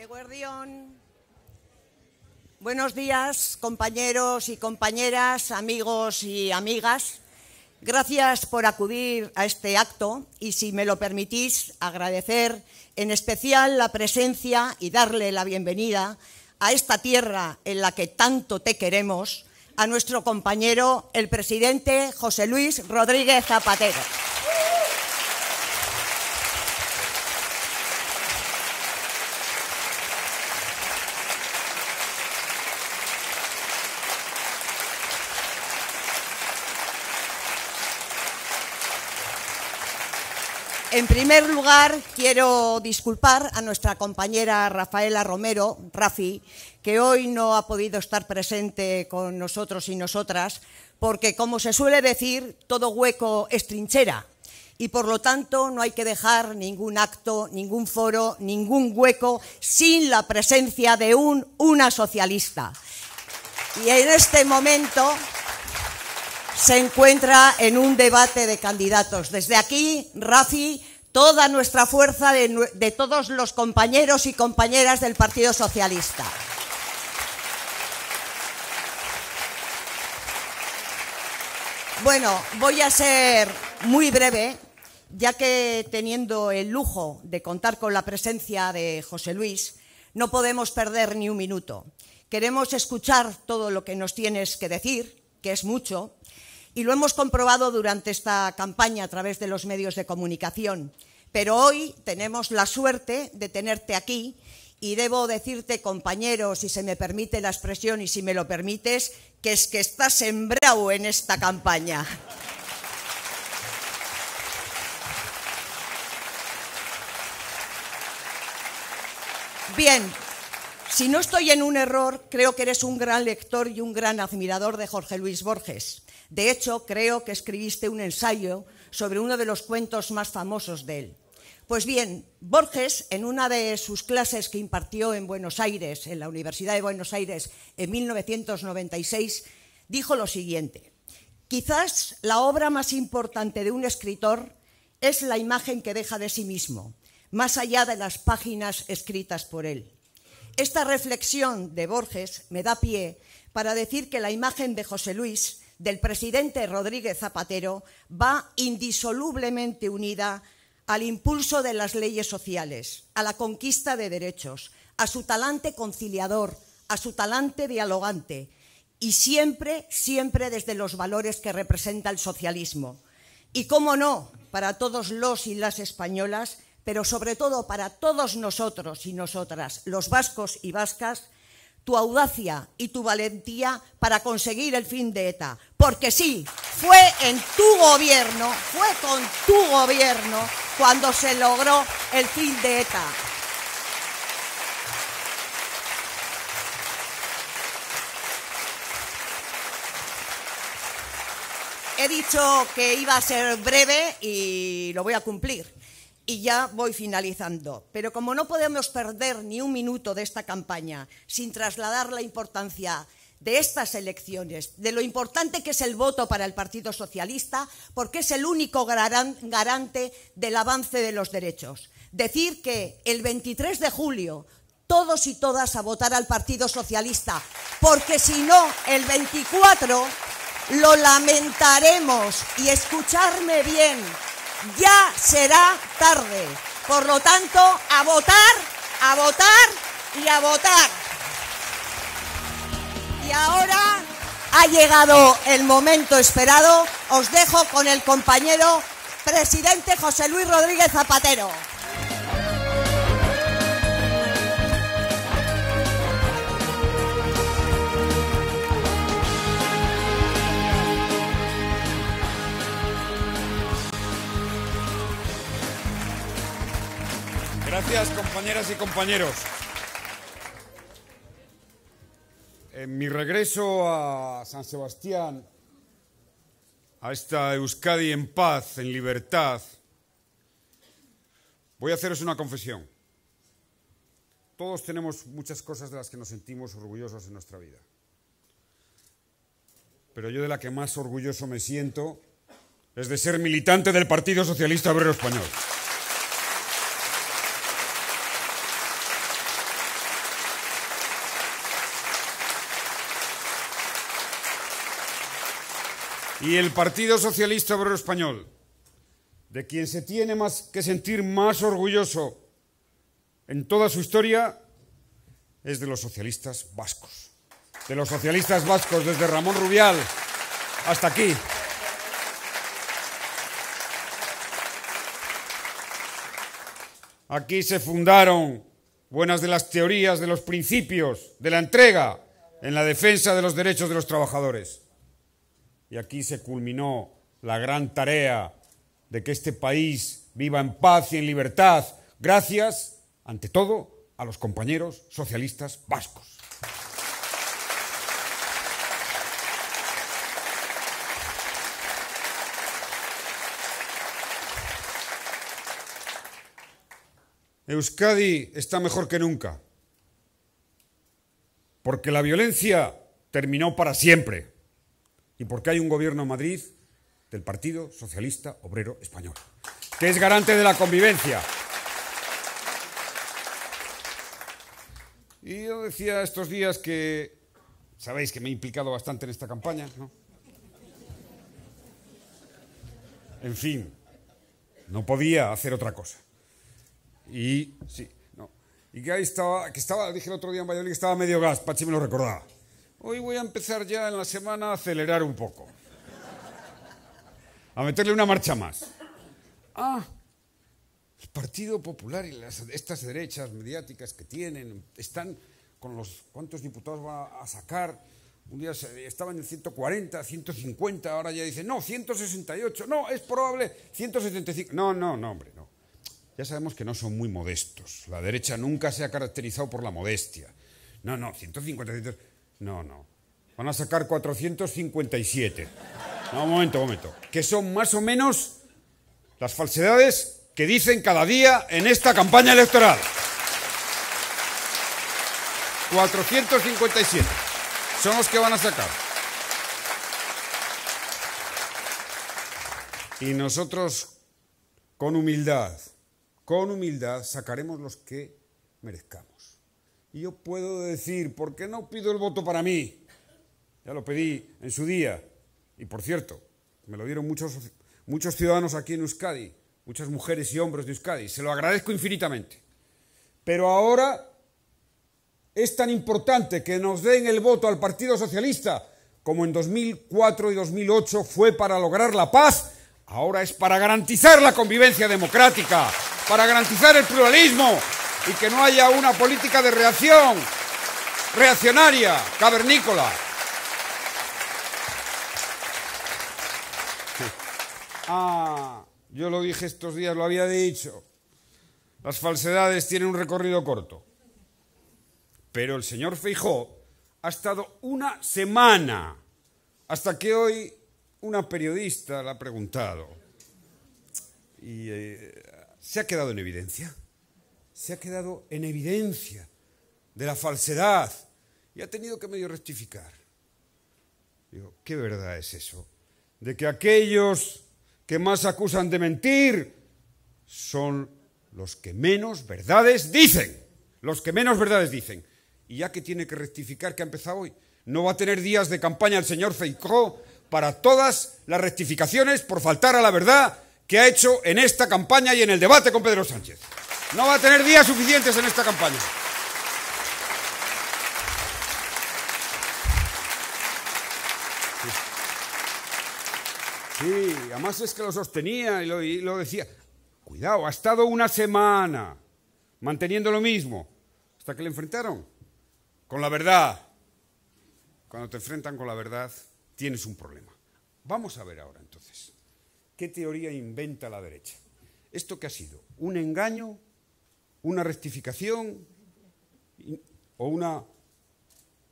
Eguerdión. Buenos días, compañeros y compañeras, amigos y amigas. Gracias por acudir a este acto y, si me lo permitís, agradecer en especial la presencia y darle la bienvenida a esta tierra en la que tanto te queremos, a nuestro compañero, el presidente José Luis Rodríguez Zapatero. En primer lugar, quiero disculpar a nuestra compañera Rafaela Romero, Rafi, que hoy no ha podido estar presente con nosotros y nosotras, porque, como se suele decir, todo hueco es trinchera y, por lo tanto, no hay que dejar ningún acto, ningún foro, ningún hueco sin la presencia de una socialista. Y en este momento se encuentra en un debate de candidatos. Desde aquí, Rafi, toda nuestra fuerza de todos los compañeros y compañeras del Partido Socialista. Bueno, voy a ser muy breve, ya que, teniendo el lujo de contar con la presencia de José Luis, no podemos perder ni un minuto. Queremos escuchar todo lo que nos tienes que decir, que es mucho. Y lo hemos comprobado durante esta campaña a través de los medios de comunicación. Pero hoy tenemos la suerte de tenerte aquí y debo decirte, compañero, si se me permite la expresión y si me lo permites, que es que estás sembrado en esta campaña. Bien. Si no estoy en un error, creo que eres un gran lector y un gran admirador de Jorge Luis Borges. De hecho, creo que escribiste un ensayo sobre uno de los cuentos más famosos de él. Pues bien, Borges, en una de sus clases que impartió en Buenos Aires, en la Universidad de Buenos Aires, en 1996, dijo lo siguiente: quizás la obra más importante de un escritor es la imagen que deja de sí mismo, más allá de las páginas escritas por él. Esta reflexión de Borges me da pie para decir que la imagen de José Luis, del presidente Rodríguez Zapatero, va indisolublemente unida al impulso de las leyes sociales, a la conquista de derechos, a su talante conciliador, a su talante dialogante y siempre, siempre desde los valores que representa el socialismo. Y cómo no, para todos los y las españolas, pero sobre todo para todos nosotros y nosotras, los vascos y vascas, tu audacia y tu valentía para conseguir el fin de ETA. Porque sí, fue con tu gobierno cuando se logró el fin de ETA. He dicho que iba a ser breve y lo voy a cumplir. Y ya voy finalizando. Pero como no podemos perder ni un minuto de esta campaña sin trasladar la importancia de estas elecciones, de lo importante que es el voto para el Partido Socialista, porque es el único garante del avance de los derechos. Decir que el 23 de julio todos y todas a votar al Partido Socialista, porque si no, el 24 lo lamentaremos. Y escucharme bien, ya será tarde. Por lo tanto, a votar y a votar. Y ahora ha llegado el momento esperado. Os dejo con el compañero presidente José Luis Rodríguez Zapatero. Gracias, compañeras y compañeros. En mi regreso a San Sebastián, a esta Euskadi en paz, en libertad, voy a haceros una confesión. Todos tenemos muchas cosas de las que nos sentimos orgullosos en nuestra vida. Pero yo de la que más orgulloso me siento es de ser militante del Partido Socialista Obrero Español. Y el Partido Socialista Obrero Español, de quien se tiene más que sentir más orgulloso en toda su historia, es de los socialistas vascos. De los socialistas vascos, desde Ramón Rubial hasta aquí. Aquí se fundaron buenas de las teorías, de los principios, de la entrega en la defensa de los derechos de los trabajadores. Y aquí se culminó la gran tarea de que este país viva en paz y en libertad, gracias, ante todo, a los compañeros socialistas vascos. Euskadi está mejor que nunca, porque la violencia terminó para siempre y porque hay un gobierno en Madrid del Partido Socialista Obrero Español, que es garante de la convivencia. Y yo decía estos días que, sabéis que me he implicado bastante en esta campaña, ¿no? En fin, no podía hacer otra cosa. Y sí, no. Y que ahí estaba, dije el otro día en Valladolid que estaba medio gas, Pachi me lo recordaba. Hoy voy a empezar ya en la semana a acelerar un poco. A meterle una marcha más. Ah, el Partido Popular y estas derechas mediáticas que tienen, están con los cuántos diputados va a sacar. Un día estaban en 140, 150, ahora ya dicen, no, 168, no, es probable, 175. No, no, no, hombre, no. Ya sabemos que no son muy modestos. La derecha nunca se ha caracterizado por la modestia. No, no, 150, 100, no, no. Van a sacar 457. No, un momento, un momento. Que son más o menos las falsedades que dicen cada día en esta campaña electoral. 457. Son los que van a sacar. Y nosotros, con humildad sacaremos los que merezcamos. Y yo puedo decir, ¿por qué no pido el voto para mí? Ya lo pedí en su día. Y por cierto, me lo dieron muchos ciudadanos aquí en Euskadi, muchas mujeres y hombres de Euskadi. Se lo agradezco infinitamente. Pero ahora es tan importante que nos den el voto al Partido Socialista como en 2004 y 2008 fue para lograr la paz. Ahora es para garantizar la convivencia democrática, para garantizar el pluralismo y que no haya una política de reacción, reaccionaria, cavernícola. Ah, yo lo dije estos días, lo había dicho. Las falsedades tienen un recorrido corto. Pero el señor Feijóo ha estado una semana hasta que hoy una periodista le ha preguntado y se ha quedado en evidencia. Se ha quedado en evidencia de la falsedad y ha tenido que medio rectificar. Digo, ¿qué verdad es eso? De que aquellos que más acusan de mentir son los que menos verdades dicen. Los que menos verdades dicen. Y ya que tiene que rectificar, que ha empezado hoy, no va a tener días de campaña el señor Feijóo para todas las rectificaciones por faltar a la verdad que ha hecho en esta campaña y en el debate con Pedro Sánchez. No va a tener días suficientes en esta campaña. Sí, además es que lo sostenía y lo decía. Cuidado, ha estado una semana manteniendo lo mismo hasta que le enfrentaron con la verdad. Cuando te enfrentan con la verdad, tienes un problema. Vamos a ver ahora, entonces, ¿qué teoría inventa la derecha? ¿Esto qué ha sido? ¿Un engaño? ¿Una rectificación? ¿O una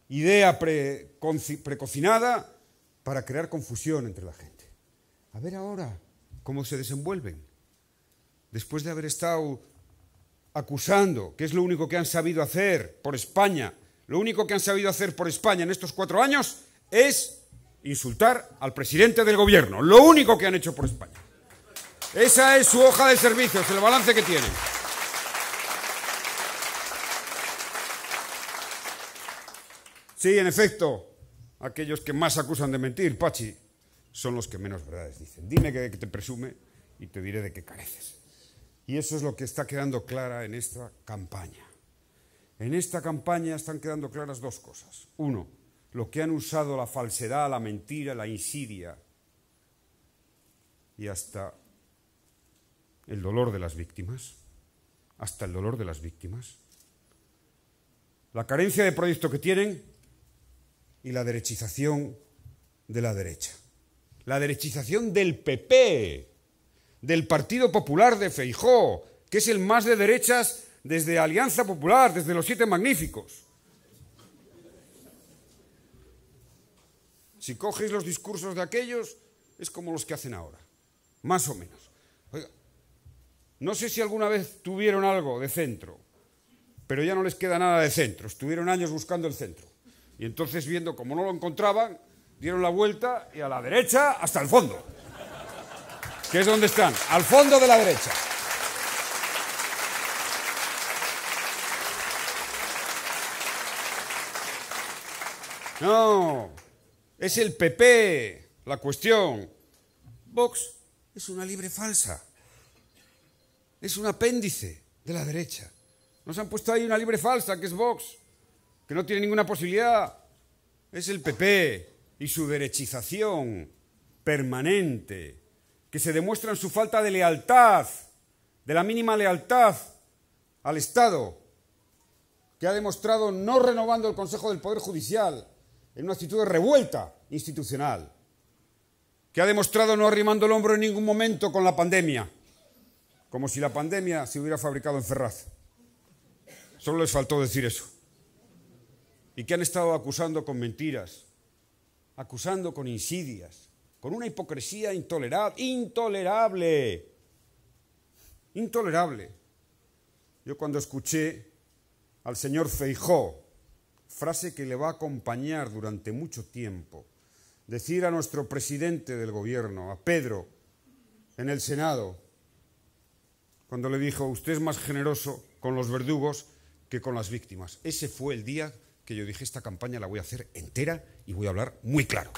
idea precocinada para crear confusión entre la gente? A ver ahora cómo se desenvuelven. Después de haber estado acusando, que es lo único que han sabido hacer por España, lo único que han sabido hacer por España en estos 4 años es insultar al presidente del gobierno. Lo único que han hecho por España. Esa es su hoja de servicios, el balance que tienen. Sí, en efecto, aquellos que más acusan de mentir, Pachi, son los que menos verdades dicen. Dime de qué te presume y te diré de qué careces. Y eso es lo que está quedando clara en esta campaña. En esta campaña están quedando claras dos cosas. Uno, lo que han usado la falsedad, la mentira, la insidia y hasta el dolor de las víctimas. Hasta el dolor de las víctimas. La carencia de proyecto que tienen y la derechización de la derecha. La derechización del PP, del Partido Popular de Feijóo, que es el más de derechas desde Alianza Popular, desde los Siete Magníficos. Si coges los discursos de aquellos, es como los que hacen ahora, más o menos. Oiga, no sé si alguna vez tuvieron algo de centro, pero ya no les queda nada de centro. Estuvieron años buscando el centro. Y entonces, viendo como no lo encontraban, dieron la vuelta y a la derecha hasta el fondo. Que es donde están, al fondo de la derecha. No, es el PP la cuestión. Vox es una libre falsa. Es un apéndice de la derecha. Nos han puesto ahí una libre falsa, que es Vox, que no tiene ninguna posibilidad. Es el PP y su derechización permanente, que se demuestra en su falta de lealtad, de la mínima lealtad al Estado, que ha demostrado no renovando el Consejo del Poder Judicial en una actitud de revuelta institucional, que ha demostrado no arrimando el hombro en ningún momento con la pandemia, como si la pandemia se hubiera fabricado en Ferraz. Solo les faltó decir eso. Y que han estado acusando con mentiras, acusando con insidias, con una hipocresía intolerable. Intolerable. Yo cuando escuché al señor Feijóo, frase que le va a acompañar durante mucho tiempo, decir a nuestro presidente del gobierno, a Pedro, en el Senado, cuando le dijo, usted es más generoso con los verdugos que con las víctimas. Ese fue el día que yo dije, esta campaña la voy a hacer entera y voy a hablar muy claro.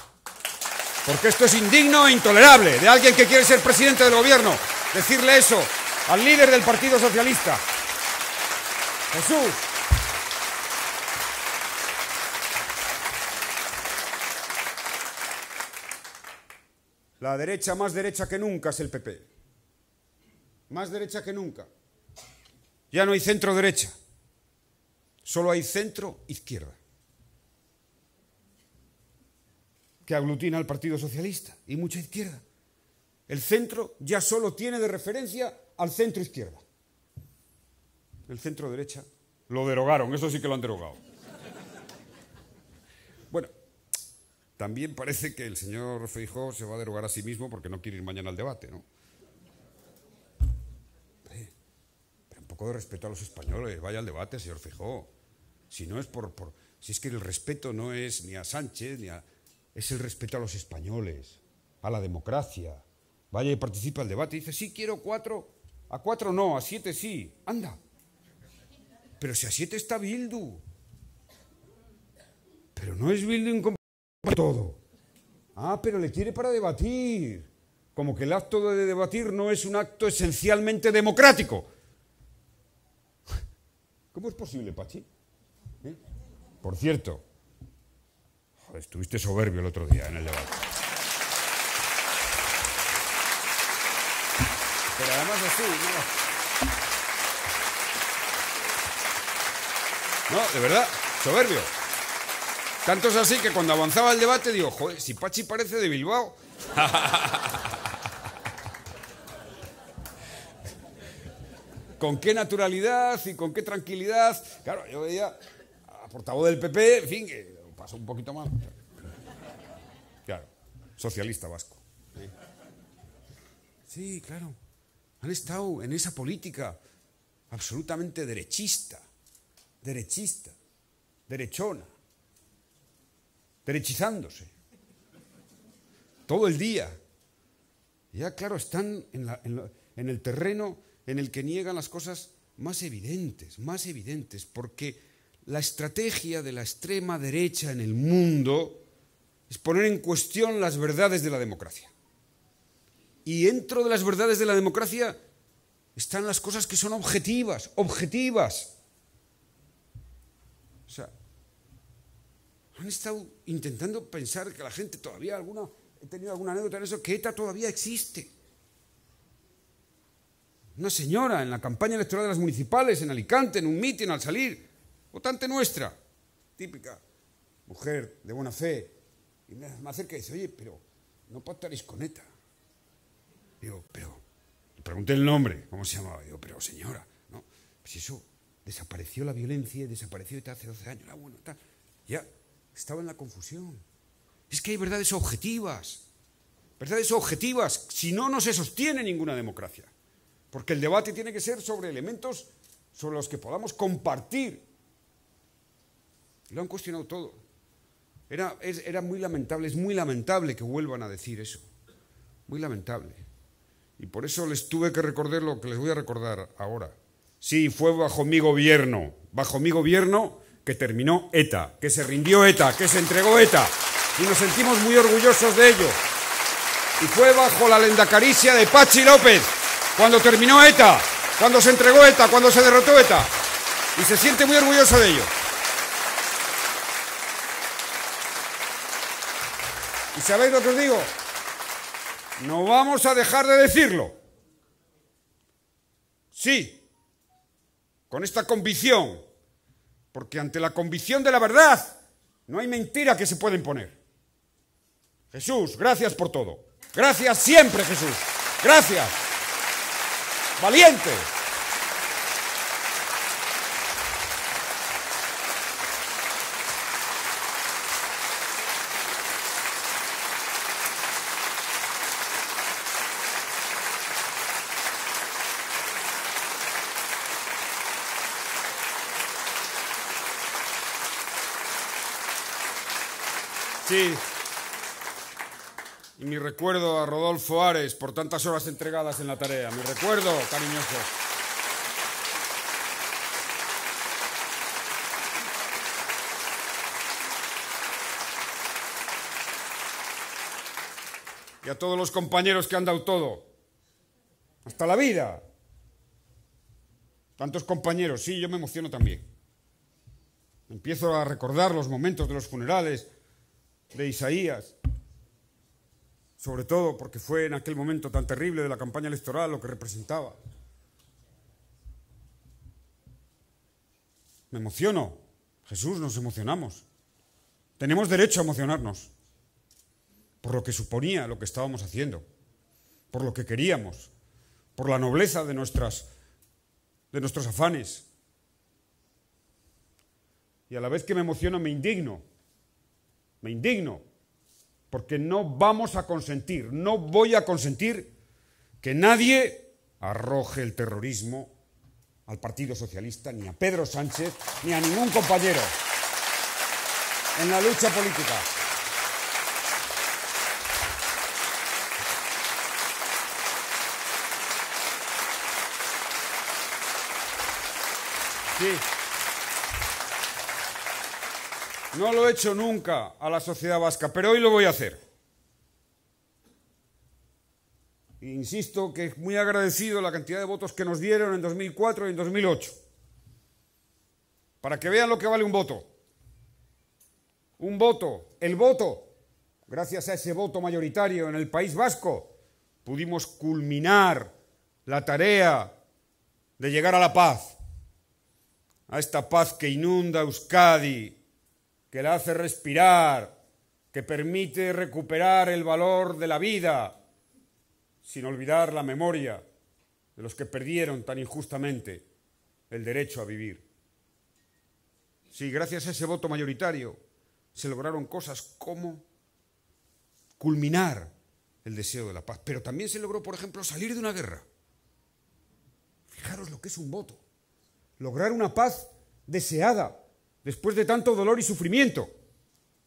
Porque esto es indigno e intolerable de alguien que quiere ser presidente del gobierno. Decirle eso al líder del Partido Socialista. Jesús. La derecha más derecha que nunca es el PP. Más derecha que nunca. Ya no hay centro derecha. Solo hay centro izquierda. Que aglutina al Partido Socialista y mucha izquierda. El centro ya solo tiene de referencia al centro izquierda. El centro derecha lo derogaron, eso sí que lo han derogado. Bueno, también parece que el señor Feijóo se va a derogar a sí mismo porque no quiere ir mañana al debate, ¿no? Pero un poco de respeto a los españoles, vaya al debate, señor Feijóo. Si no es si es que el respeto no es ni a Sánchez ni a... Es el respeto a los españoles, a la democracia. Vaya y participa al debate. Dice, sí, quiero 4. A 4 no, a 7 sí. Anda. Pero si a 7 está Bildu. Pero no es Bildu incompatible para todo. Ah, pero le quiere para debatir. Como que el acto de debatir no es un acto esencialmente democrático. ¿Cómo es posible, Pachi? Por cierto... Estuviste soberbio el otro día en el debate. Pero además así, ¿no? No, de verdad, soberbio. Tanto es así que cuando avanzaba el debate digo, joder, si Pachi parece de Bilbao. Con qué naturalidad y con qué tranquilidad. Claro, yo veía a portavoz del PP, en fin... Pasó un poquito mal. Claro, socialista vasco. Sí, claro. Han estado en esa política absolutamente derechista, derechona, derechizándose. Todo el día. Ya, claro, están en el terreno en el que niegan las cosas más evidentes, porque... La estrategia de la extrema derecha en el mundo es poner en cuestión las verdades de la democracia. Y dentro de las verdades de la democracia están las cosas que son objetivas, objetivas. O sea, han estado intentando pensar que la gente todavía, he tenido alguna anécdota en eso, que ETA todavía existe. Una señora en la campaña electoral de las municipales, en Alicante, en un mitin al salir, votante nuestra, típica, mujer de buena fe, y me acerca y dice, oye, pero no pactaréis con ETA. Digo, pero, le pregunté el nombre, ¿cómo se llamaba? Digo, pero señora, no, pues eso, desapareció la violencia, desapareció ETA hace 12 años, tal. Ya estaba en la confusión. Es que hay verdades objetivas. Verdades objetivas, si no, no se sostiene ninguna democracia. Porque el debate tiene que ser sobre elementos sobre los que podamos compartir. Lo han cuestionado todo. Era muy lamentable, es muy lamentable que vuelvan a decir eso. Muy lamentable. Y por eso les tuve que recordar lo que les voy a recordar ahora. Sí, fue bajo mi gobierno que terminó ETA, que se rindió ETA, que se entregó ETA. Y nos sentimos muy orgullosos de ello. Y fue bajo la lendakaricia de Pachi López, cuando terminó ETA, cuando se entregó ETA, cuando se derrotó ETA. Y se siente muy orgulloso de ello. ¿Y sabéis lo que os digo? No vamos a dejar de decirlo. Sí, con esta convicción, porque ante la convicción de la verdad no hay mentira que se pueda imponer. Jesús, gracias por todo. Gracias siempre, Jesús. Gracias. Valiente. Sí. Y mi recuerdo a Rodolfo Ares por tantas horas entregadas en la tarea. Mi recuerdo, cariñoso. Y a todos los compañeros que han dado todo. Hasta la vida. Tantos compañeros. Sí, yo me emociono también. Empiezo a recordar los momentos de los funerales de Isaías, sobre todo porque fue en aquel momento tan terrible de la campaña electoral lo que representaba. Me emociono. Jesús, nos emocionamos. Tenemos derecho a emocionarnos por lo que suponía lo que estábamos haciendo, por lo que queríamos, por la nobleza de nuestros afanes. Y a la vez que me emociono, me indigno. Me indigno, porque no vamos a consentir, no voy a consentir que nadie arroje el terrorismo al Partido Socialista, ni a Pedro Sánchez, ni a ningún compañero en la lucha política. Sí. No lo he hecho nunca a la sociedad vasca, pero hoy lo voy a hacer. Insisto que es muy agradecido la cantidad de votos que nos dieron en 2004 y en 2008. Para que vean lo que vale un voto. Un voto, el voto. Gracias a ese voto mayoritario en el País Vasco, pudimos culminar la tarea de llegar a la paz. A esta paz que inunda Euskadi, que la hace respirar, que permite recuperar el valor de la vida, sin olvidar la memoria de los que perdieron tan injustamente el derecho a vivir. Sí, gracias a ese voto mayoritario se lograron cosas como culminar el deseo de la paz, pero también se logró, por ejemplo, salir de una guerra. Fijaros lo que es un voto. Lograr una paz deseada, después de tanto dolor y sufrimiento,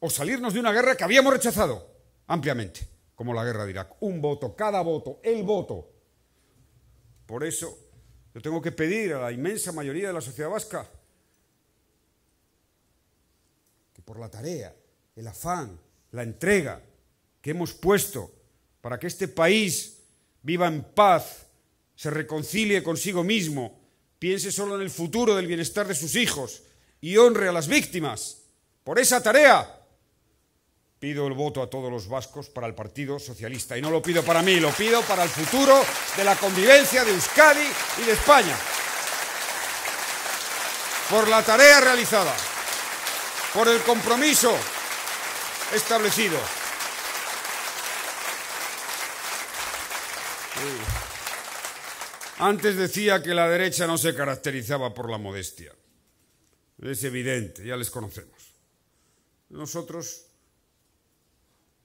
o salirnos de una guerra que habíamos rechazado ampliamente, como la guerra de Irak. Un voto, cada voto, el voto. Por eso, yo tengo que pedir a la inmensa mayoría de la sociedad vasca que por la tarea, el afán, la entrega que hemos puesto para que este país viva en paz, se reconcilie consigo mismo, piense solo en el futuro del bienestar de sus hijos y honre a las víctimas. Por esa tarea pido el voto a todos los vascos para el Partido Socialista. Y no lo pido para mí, lo pido para el futuro de la convivencia de Euskadi y de España. Por la tarea realizada, por el compromiso establecido. Antes decía que la derecha no se caracterizaba por la modestia. Es evidente, ya les conocemos. Nosotros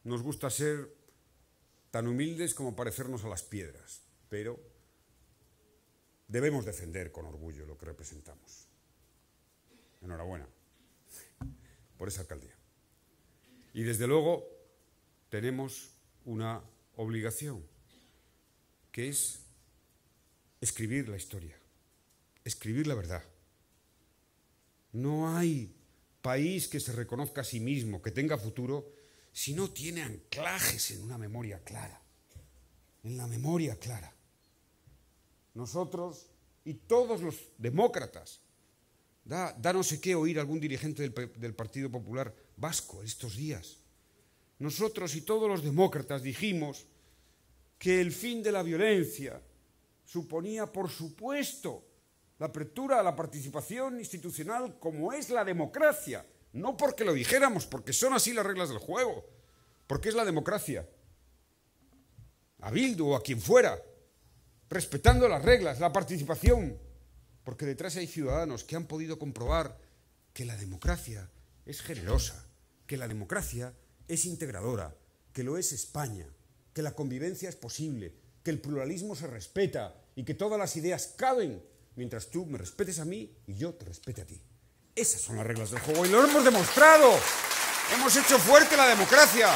nos gusta ser tan humildes como parecernos a las piedras, pero debemos defender con orgullo lo que representamos. Enhorabuena por esa alcaldía. Y desde luego tenemos una obligación, que es escribir la historia, escribir la verdad. No hay país que se reconozca a sí mismo, que tenga futuro, si no tiene anclajes en una memoria clara, en la memoria clara. Nosotros y todos los demócratas, da no sé qué oír algún dirigente del Partido Popular vasco estos días. Nosotros y todos los demócratas dijimos que el fin de la violencia suponía, por supuesto, la apertura a la participación institucional como es la democracia. No porque lo dijéramos, porque son así las reglas del juego, porque es la democracia. A Bildu o a quien fuera, respetando las reglas, la participación, porque detrás hay ciudadanos que han podido comprobar que la democracia es generosa, que la democracia es integradora, que lo es España, que la convivencia es posible, que el pluralismo se respeta y que todas las ideas caben mientras tú me respetes a mí y yo te respete a ti. Esas son las reglas del juego y lo hemos demostrado. Hemos hecho fuerte la democracia.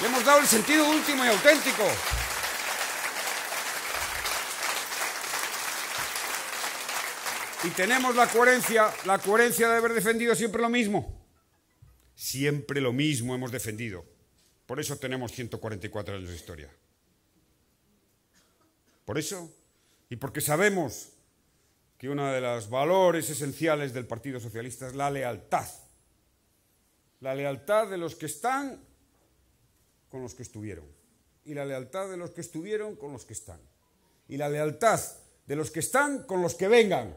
Le hemos dado el sentido último y auténtico. Y tenemos la coherencia de haber defendido siempre lo mismo. Siempre lo mismo hemos defendido. Por eso tenemos 144 años de historia. Por eso, y porque sabemos que uno de los valores esenciales del Partido Socialista es la lealtad. La lealtad de los que están con los que estuvieron. Y la lealtad de los que estuvieron con los que están. Y la lealtad de los que están con los que vengan.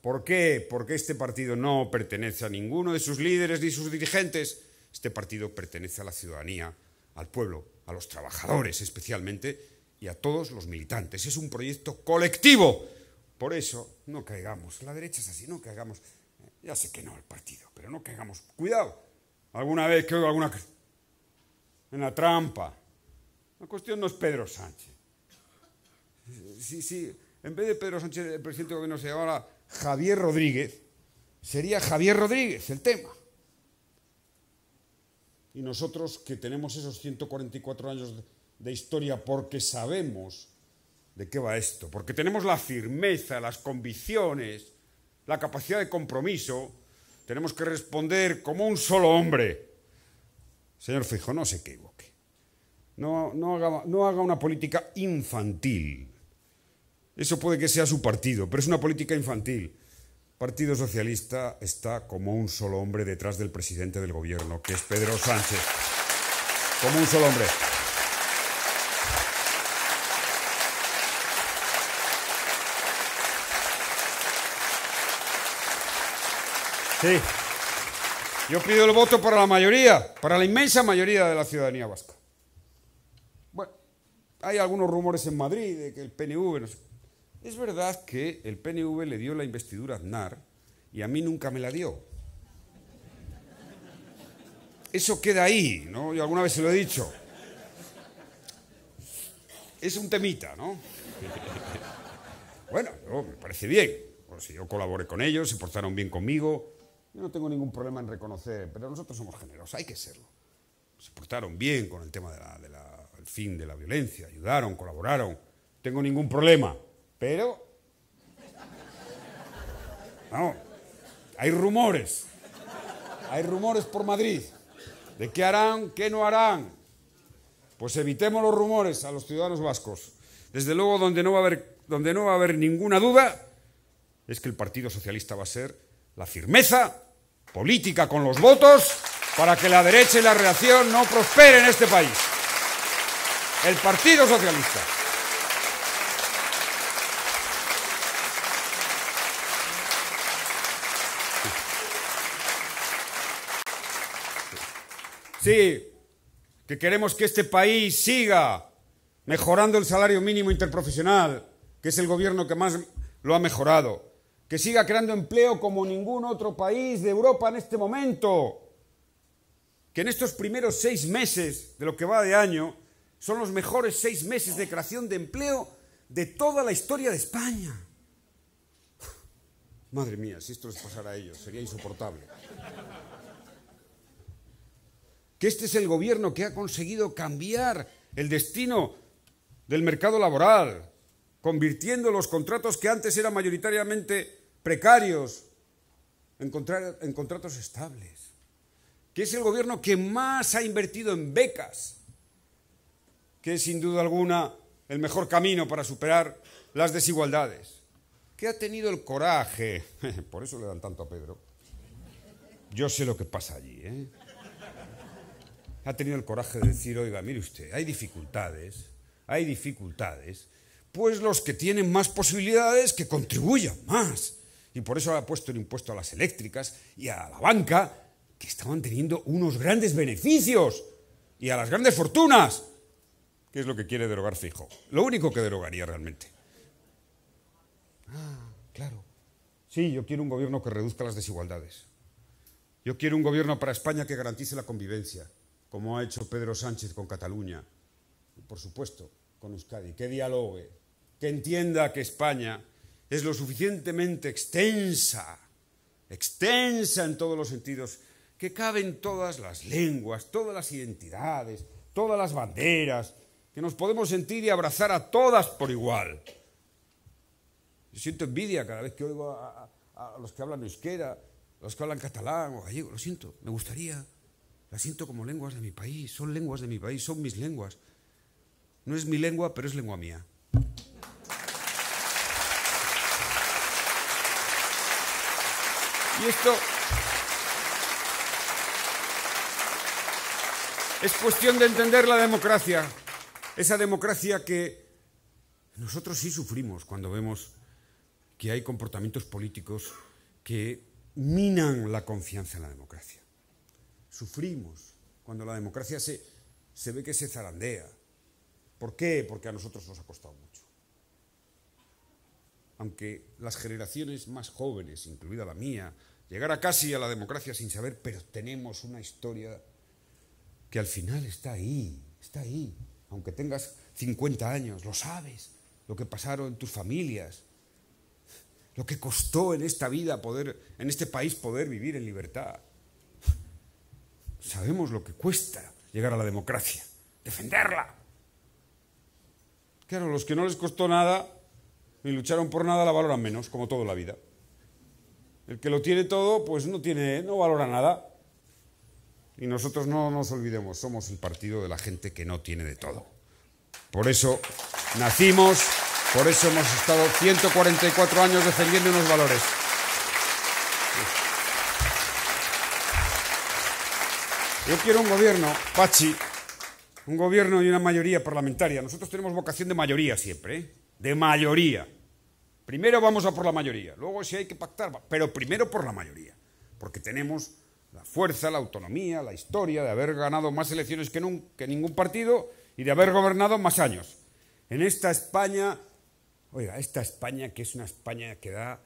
¿Por qué? Porque este partido no pertenece a ninguno de sus líderes ni sus dirigentes. Este partido pertenece a la ciudadanía, al pueblo, a los trabajadores especialmente y a todos los militantes. Es un proyecto colectivo. Por eso, no caigamos. La derecha es así, no caigamos. Ya sé que no el partido, pero no caigamos. Cuidado. Alguna vez que oigo alguna... en la trampa. La cuestión no es Pedro Sánchez. Sí. En vez de Pedro Sánchez, el presidente del gobierno se llamara Javier Rodríguez. Sería Javier Rodríguez el tema. Y nosotros que tenemos esos 144 años de historia porque sabemos de qué va esto, porque tenemos la firmeza, las convicciones, la capacidad de compromiso, tenemos que responder como un solo hombre. Señor Feijóo, no se equivoque. No haga una política infantil. Eso puede que sea su partido, pero es una política infantil. El Partido Socialista está como un solo hombre detrás del presidente del gobierno, que es Pedro Sánchez. Como un solo hombre. Sí. Yo pido el voto para la mayoría, para la inmensa mayoría de la ciudadanía vasca. Bueno, hay algunos rumores en Madrid de que el PNV... Es verdad que el PNV le dio la investidura a Aznar y a mí nunca me la dio. Eso queda ahí, ¿no? Yo alguna vez se lo he dicho. Es un temita, ¿no? Bueno, yo, me parece bien. Bueno, si yo colaboré con ellos, se portaron bien conmigo. Yo no tengo ningún problema en reconocer, pero nosotros somos generosos, hay que serlo. Se portaron bien con el tema del fin de la violencia, ayudaron, colaboraron. No tengo ningún problema, pero... No, hay rumores. Hay rumores por Madrid. ¿De qué harán? ¿Qué no harán? Pues evitemos los rumores a los ciudadanos vascos. Desde luego, donde no va a haber ninguna duda es que el Partido Socialista va a ser la firmeza política con los votos para que la derecha y la reacción no prosperen en este país. El Partido Socialista. Sí, que queremos que este país siga mejorando el salario mínimo interprofesional, que es el gobierno que más lo ha mejorado, que siga creando empleo como ningún otro país de Europa en este momento, que en estos primeros 6 meses de lo que va de año son los mejores 6 meses de creación de empleo de toda la historia de España. Madre mía, si esto les pasara a ellos sería insoportable. Que este es el gobierno que ha conseguido cambiar el destino del mercado laboral, convirtiendo los contratos que antes eran mayoritariamente precarios en contratos estables. Que es el gobierno que más ha invertido en becas, que es sin duda alguna el mejor camino para superar las desigualdades. Que ha tenido el coraje, por eso le dan tanto a Pedro, yo sé lo que pasa allí, ¿eh? Ha tenido el coraje de decir, oiga, mire usted, hay dificultades, pues los que tienen más posibilidades que contribuyan más. Y por eso ha puesto el impuesto a las eléctricas y a la banca, que estaban teniendo unos grandes beneficios, y a las grandes fortunas, que es lo que quiere derogar Feijóo. Lo único que derogaría realmente. Ah, claro. Sí, yo quiero un gobierno que reduzca las desigualdades. Yo quiero un gobierno para España que garantice la convivencia, como ha hecho Pedro Sánchez con Cataluña, y por supuesto con Euskadi, que dialogue, que entienda que España es lo suficientemente extensa en todos los sentidos, que caben todas las lenguas, todas las identidades, todas las banderas, que nos podemos sentir y abrazar a todas por igual. Yo siento envidia cada vez que oigo a los que hablan euskera, a los que hablan catalán o gallego, lo siento, me gustaría... La siento como lenguas de mi país, son lenguas de mi país, son mis lenguas. No es mi lengua, pero es lengua mía. Y esto es cuestión de entender la democracia. Esa democracia que nosotros sí sufrimos cuando vemos que hay comportamientos políticos que minan la confianza en la democracia. Sufrimos cuando la democracia se ve que se zarandea. ¿Por qué? Porque a nosotros nos ha costado mucho. Aunque las generaciones más jóvenes, incluida la mía, llegara casi a la democracia sin saber, pero tenemos una historia que al final está ahí. Aunque tengas 50 años, lo sabes, lo que pasaron en tus familias, lo que costó en esta vida poder, en este país poder vivir en libertad. Sabemos lo que cuesta llegar a la democracia, defenderla. Claro, los que no les costó nada ni lucharon por nada la valoran menos, como toda la vida. El que lo tiene todo, pues no valora nada. Y nosotros no nos olvidemos, somos el partido de la gente que no tiene de todo. Por eso nacimos, por eso hemos estado 144 años defendiendo unos valores. Yo quiero un gobierno, Pachi, un gobierno y una mayoría parlamentaria. Nosotros tenemos vocación de mayoría siempre, ¿eh? De mayoría. Primero vamos a por la mayoría, luego si hay que pactar, pero primero por la mayoría. Porque tenemos la fuerza, la autonomía, la historia de haber ganado más elecciones que ningún partido y de haber gobernado más años. En esta España, oiga, esta España que es una España que da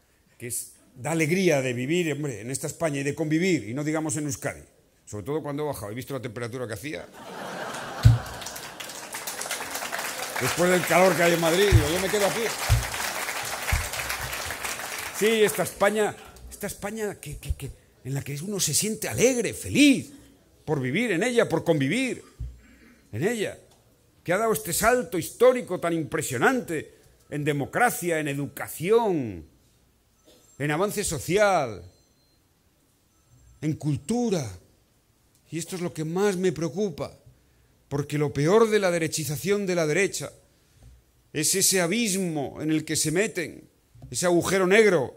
alegría de vivir, hombre, en esta España y de convivir, y no digamos en Euskadi. Sobre todo cuando he bajado. ¿He visto la temperatura que hacía? Después del calor que hay en Madrid, digo, yo me quedo aquí. Sí, esta España en la que uno se siente alegre, feliz, por vivir en ella, por convivir en ella, que ha dado este salto histórico tan impresionante en democracia, en educación, en avance social, en cultura. Y esto es lo que más me preocupa, porque lo peor de la derechización de la derecha es ese abismo en el que se meten, ese agujero negro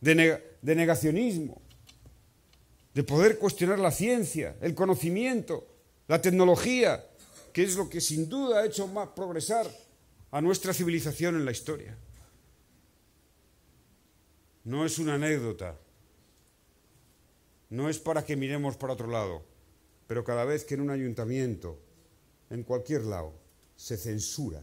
de negacionismo, de poder cuestionar la ciencia, el conocimiento, la tecnología, que es lo que sin duda ha hecho más progresar a nuestra civilización en la historia. No es una anécdota, no es para que miremos para otro lado, pero cada vez que en un ayuntamiento, en cualquier lado, se censura,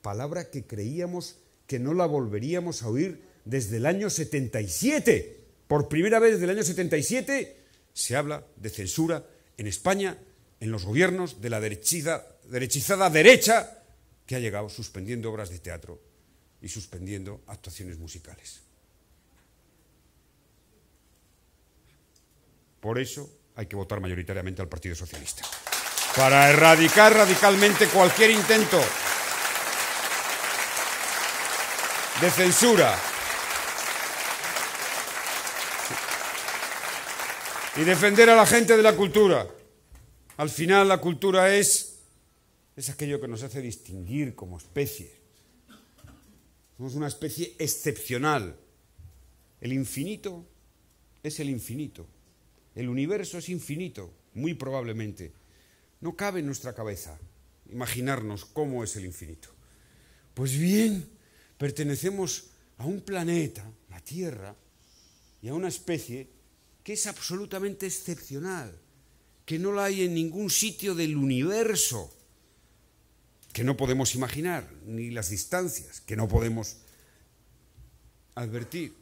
palabra que creíamos que no la volveríamos a oír desde el año 77, por primera vez desde el año 77 se habla de censura en España, en los gobiernos de la derechizada derecha que ha llegado suspendiendo obras de teatro y suspendiendo actuaciones musicales. Por eso hay que votar mayoritariamente al Partido Socialista, para erradicar radicalmente cualquier intento de censura y defender a la gente de la cultura. Al final la cultura es aquello que nos hace distinguir como especie. Somos una especie excepcional. El infinito es el infinito. El universo es infinito, muy probablemente. No cabe en nuestra cabeza imaginarnos cómo es el infinito. Pues bien, pertenecemos a un planeta, la Tierra, y a una especie que es absolutamente excepcional, que no la hay en ningún sitio del universo, que no podemos imaginar, ni las distancias, que no podemos advertir.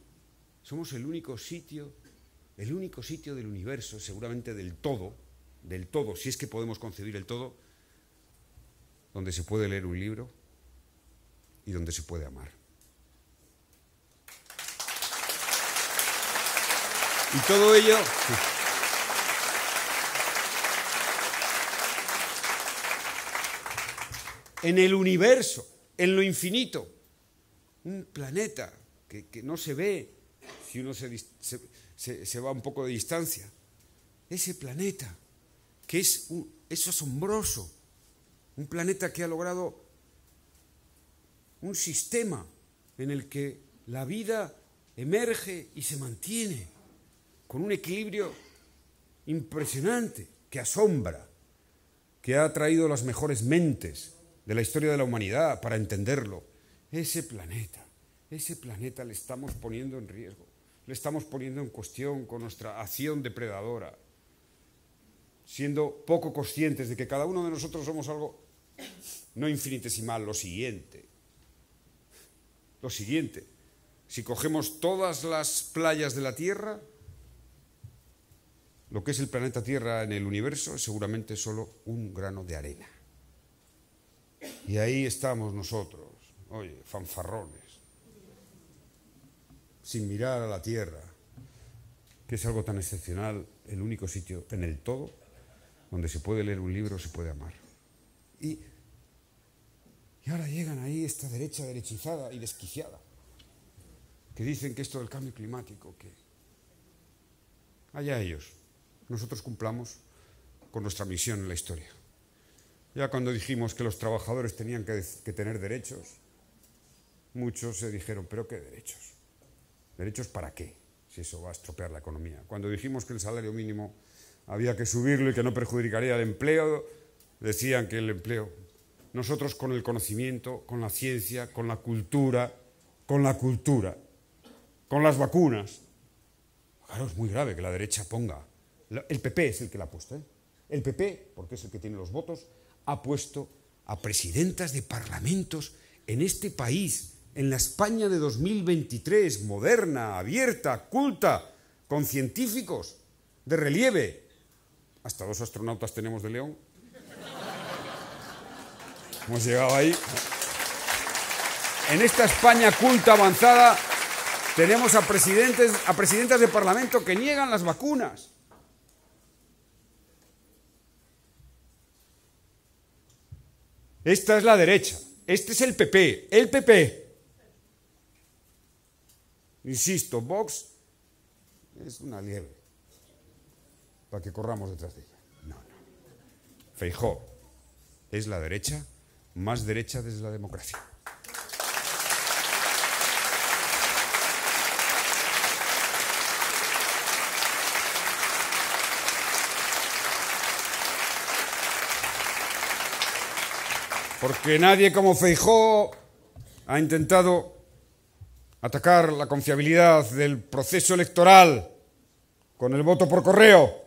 Somos el único sitio del universo, seguramente del todo, si es que podemos concebir el todo, donde se puede leer un libro y donde se puede amar. Y todo ello... en el universo, en lo infinito, un planeta que no se ve si uno se va un poco de distancia. Ese planeta, que es asombroso, un planeta que ha logrado un sistema en el que la vida emerge y se mantiene con un equilibrio impresionante, que asombra, que ha traído las mejores mentes de la historia de la humanidad para entenderlo. Ese planeta le estamos poniendo en riesgo, le estamos poniendo en cuestión con nuestra acción depredadora, siendo poco conscientes de que cada uno de nosotros somos algo no infinitesimal, lo siguiente, si cogemos todas las playas de la Tierra, lo que es el planeta Tierra en el universo es seguramente solo un grano de arena. Y ahí estamos nosotros, oye, fanfarrones, sin mirar a la Tierra, que es algo tan excepcional, el único sitio en el todo donde se puede leer un libro, se puede amar. Y ahora llegan ahí esta derecha derechizada y desquiciada, que dicen que esto del cambio climático, que allá ellos, nosotros cumplamos con nuestra misión en la historia. Ya cuando dijimos que los trabajadores tenían que tener derechos, muchos se dijeron, ¿pero qué derechos? ¿Derechos para qué? Si eso va a estropear la economía. Cuando dijimos que el salario mínimo había que subirlo y que no perjudicaría el empleo, decían que el empleo... Nosotros con el conocimiento, con la ciencia, con la cultura, con las vacunas. Claro, es muy grave que la derecha ponga... El PP es el que la ha puesto, ¿eh? El PP, porque es el que tiene los votos, ha puesto a presidentas de parlamentos en este país, en la España de 2023, moderna, abierta, culta, con científicos de relieve. Hasta 2 astronautas tenemos de León. Hemos llegado ahí. En esta España culta, avanzada, tenemos a presidentas de parlamento que niegan las vacunas. Esta es la derecha, este es el PP, Insisto, Vox es una liebre. para que corramos detrás de ella. No, no. Feijóo es la derecha más derecha desde la democracia. Porque nadie como Feijóo ha intentado atacar la confiabilidad del proceso electoral con el voto por correo.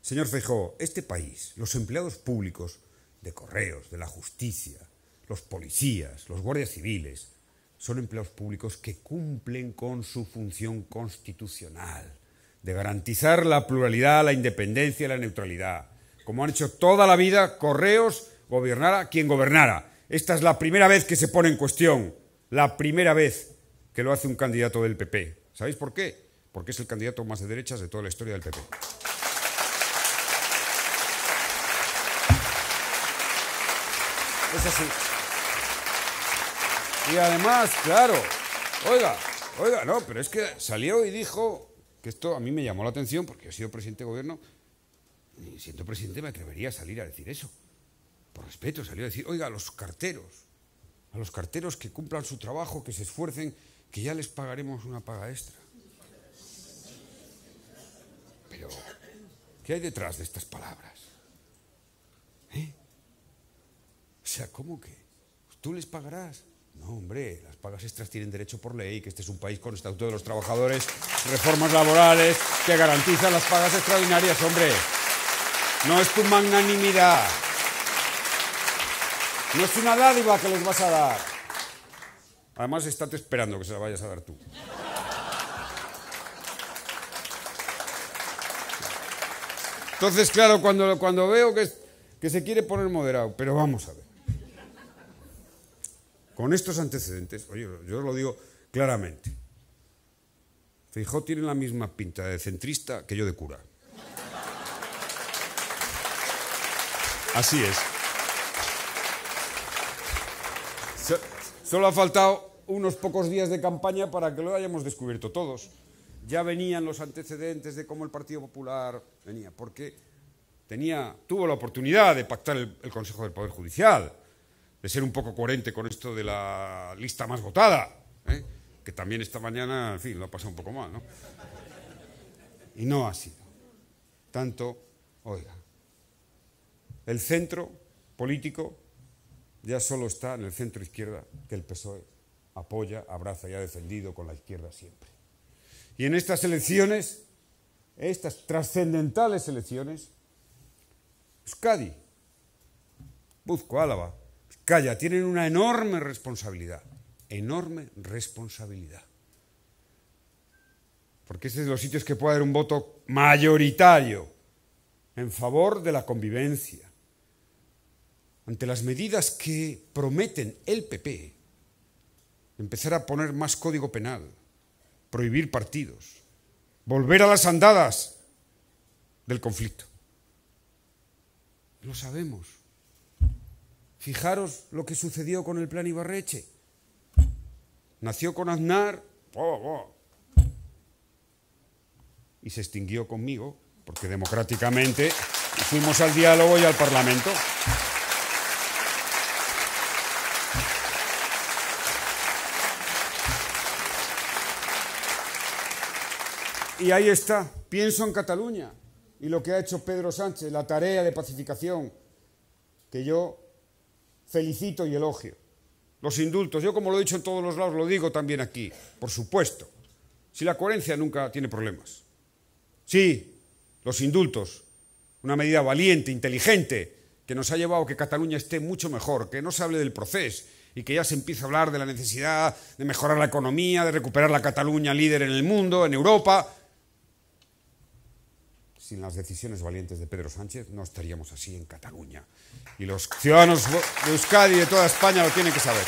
Señor Feijóo, este país, los empleados públicos de Correos, de la justicia, los policías, los guardias civiles, son empleados públicos que cumplen con su función constitucional de garantizar la pluralidad, la independencia y la neutralidad, como han hecho toda la vida. Correos, gobernara quien gobernara. Esta es la primera vez que se pone en cuestión, la primera vez que lo hace un candidato del PP. ¿Sabéis por qué? Porque es el candidato más de derechas de toda la historia del PP. Es así. Y además, claro, oiga, no, pero es que salió y dijo, que esto a mí me llamó la atención porque he sido presidente de gobierno, y siendo presidente me atrevería a salir a decir eso. Por respeto, salió a decir, oiga, a los carteros que cumplan su trabajo, que se esfuercen, que ya les pagaremos una paga extra. Pero, ¿qué hay detrás de estas palabras? ¿Eh? O sea, ¿cómo que? ¿Tú les pagarás? No, hombre, las pagas extras tienen derecho por ley, que este es un país con estatuto de los trabajadores, reformas laborales, que garantizan las pagas extraordinarias, hombre. No es tu magnanimidad. No es una dádiva que les vas a dar. Además, estate esperando que se la vayas a dar tú. Entonces, claro, cuando veo que se quiere poner moderado, pero vamos a ver. Con estos antecedentes, oye, yo os lo digo claramente. Feijóo tiene la misma pinta de centrista que yo de cura. Así es. Solo ha faltado unos pocos días de campaña para que lo hayamos descubierto todos. Ya venían los antecedentes de cómo el Partido Popular venía, porque tuvo la oportunidad de pactar el Consejo del Poder Judicial, de ser un poco coherente con esto de la lista más votada, ¿eh? Que también esta mañana, en fin, lo ha pasado un poco mal, ¿no? Y no ha sido. Tanto, oiga, el centro político ya solo está en el centro izquierda, que el PSOE apoya, abraza y ha defendido con la izquierda siempre. Y en estas elecciones, estas trascendentales elecciones, Euskadi, Gipuzkoa, Álava, Vizcaya tienen una enorme responsabilidad. Enorme responsabilidad. Porque este es de los sitios que puede haber un voto mayoritario en favor de la convivencia. Ante las medidas que prometen el PP, empezar a poner más código penal, prohibir partidos, volver a las andadas del conflicto. Lo sabemos. Fijaros lo que sucedió con el plan Ibarretxe. Nació con Aznar y se extinguió conmigo, porque democráticamente fuimos al diálogo y al Parlamento. Y ahí está, pienso en Cataluña y lo que ha hecho Pedro Sánchez, la tarea de pacificación que yo felicito y elogio. Los indultos, yo como lo he dicho en todos los lados, lo digo también aquí, por supuesto. Si la coherencia nunca tiene problemas. Sí, los indultos, una medida valiente, inteligente, que nos ha llevado a que Cataluña esté mucho mejor, que no se hable del proceso y que ya se empieza a hablar de la necesidad de mejorar la economía, de recuperar la Cataluña líder en el mundo, en Europa. Sin las decisiones valientes de Pedro Sánchez no estaríamos así en Cataluña. Y los ciudadanos de Euskadi y de toda España lo tienen que saber.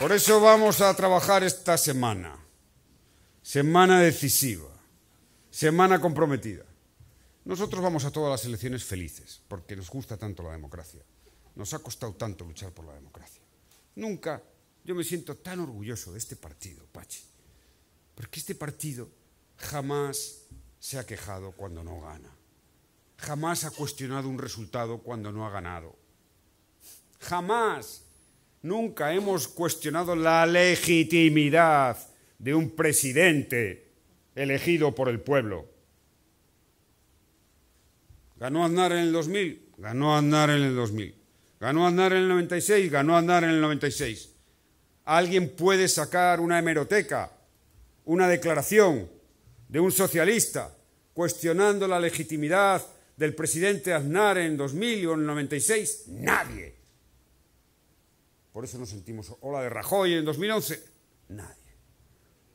Por eso vamos a trabajar esta semana. Semana decisiva. Semana comprometida. Nosotros vamos a todas las elecciones felices, porque nos gusta tanto la democracia. nos ha costado tanto luchar por la democracia. Nunca yo me siento tan orgulloso de este partido, Pachi, porque este partido jamás se ha quejado cuando no gana, jamás ha cuestionado un resultado cuando no ha ganado, jamás, nunca hemos cuestionado la legitimidad de un presidente elegido por el pueblo. ¿Ganó Aznar en el 2000? Ganó Aznar en el 2000. ¿Ganó Aznar en el 96? Ganó Aznar en el 96. ¿Alguien puede sacar una hemeroteca, una declaración de un socialista cuestionando la legitimidad del presidente Aznar en 2000 o en el 96? Nadie. Por eso nos sentimos, o la de Rajoy en 2011, nadie.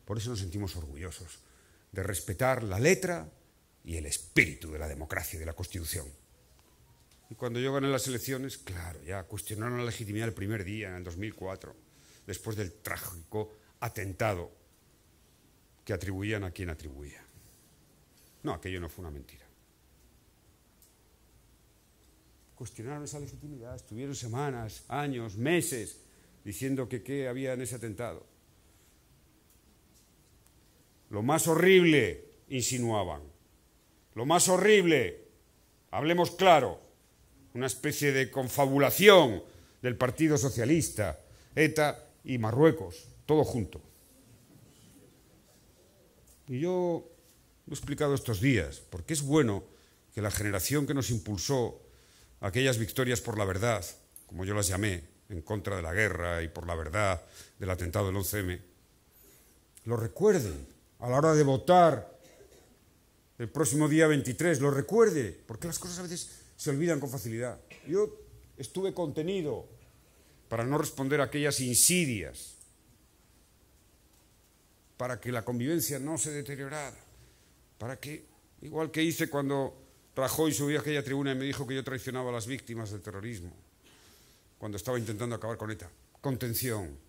Por eso nos sentimos orgullosos de respetar la letra y el espíritu de la democracia y de la Constitución. Y cuando yo gané las elecciones, claro, ya cuestionaron la legitimidad el primer día, en el 2004, después del trágico atentado que atribuían a quien atribuía. No, aquello no fue una mentira. Cuestionaron esa legitimidad, estuvieron semanas, años, meses, diciendo que qué había en ese atentado. Lo más horrible, insinuaban. Lo más horrible, hablemos claro, una especie de confabulación del Partido Socialista, ETA y Marruecos, todo junto. Y yo lo he explicado estos días, porque es bueno que la generación que nos impulsó aquellas victorias por la verdad, como yo las llamé, en contra de la guerra y por la verdad del atentado del 11M, lo recuerden a la hora de votar el próximo día 23, lo recuerde, porque las cosas a veces se olvidan con facilidad. Yo estuve contenido para no responder a aquellas insidias, para que la convivencia no se deteriorara, para que, igual que hice cuando Rajoy subí a aquella tribuna y me dijo que yo traicionaba a las víctimas del terrorismo, cuando estaba intentando acabar con ETA, contención.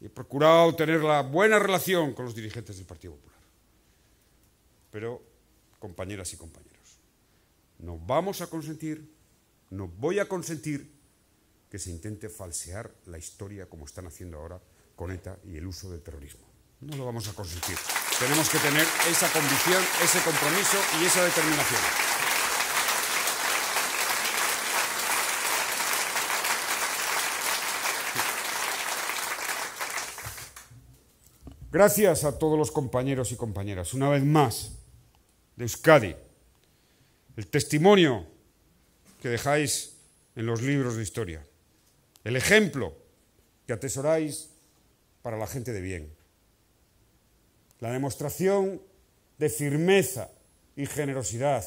He procurado tener la buena relación con los dirigentes del Partido Popular. Pero, compañeras y compañeros, no vamos a consentir, no voy a consentir que se intente falsear la historia como están haciendo ahora con ETA y el uso del terrorismo. No lo vamos a consentir. Tenemos que tener esa convicción, ese compromiso y esa determinación. Gracias a todos los compañeros y compañeras, una vez más, de Euskadi. El testimonio que dejáis en los libros de historia. El ejemplo que atesoráis para la gente de bien. La demostración de firmeza y generosidad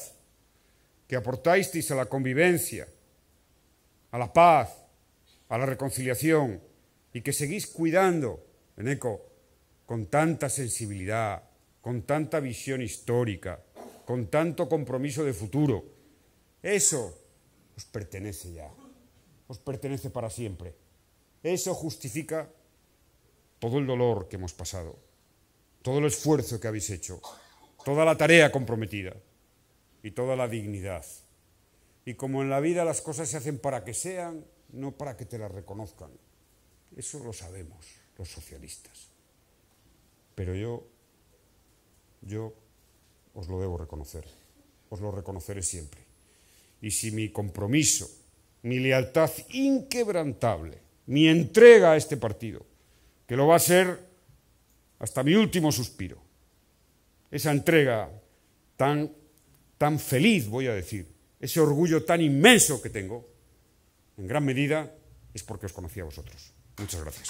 que aportasteis a la convivencia, a la paz, a la reconciliación y que seguís cuidando, Eneco, con tanta sensibilidad, con tanta visión histórica, con tanto compromiso de futuro. Eso os pertenece ya, os pertenece para siempre. Eso justifica todo el dolor que hemos pasado, todo el esfuerzo que habéis hecho, toda la tarea comprometida y toda la dignidad. Y como en la vida las cosas se hacen para que sean, no para que te las reconozcan. Eso lo sabemos los socialistas. Pero yo os lo debo reconocer, os lo reconoceré siempre. Y si mi compromiso, mi lealtad inquebrantable, mi entrega a este partido, que lo va a ser hasta mi último suspiro, esa entrega tan feliz, voy a decir, ese orgullo tan inmenso que tengo, en gran medida es porque os conocí a vosotros. Muchas gracias.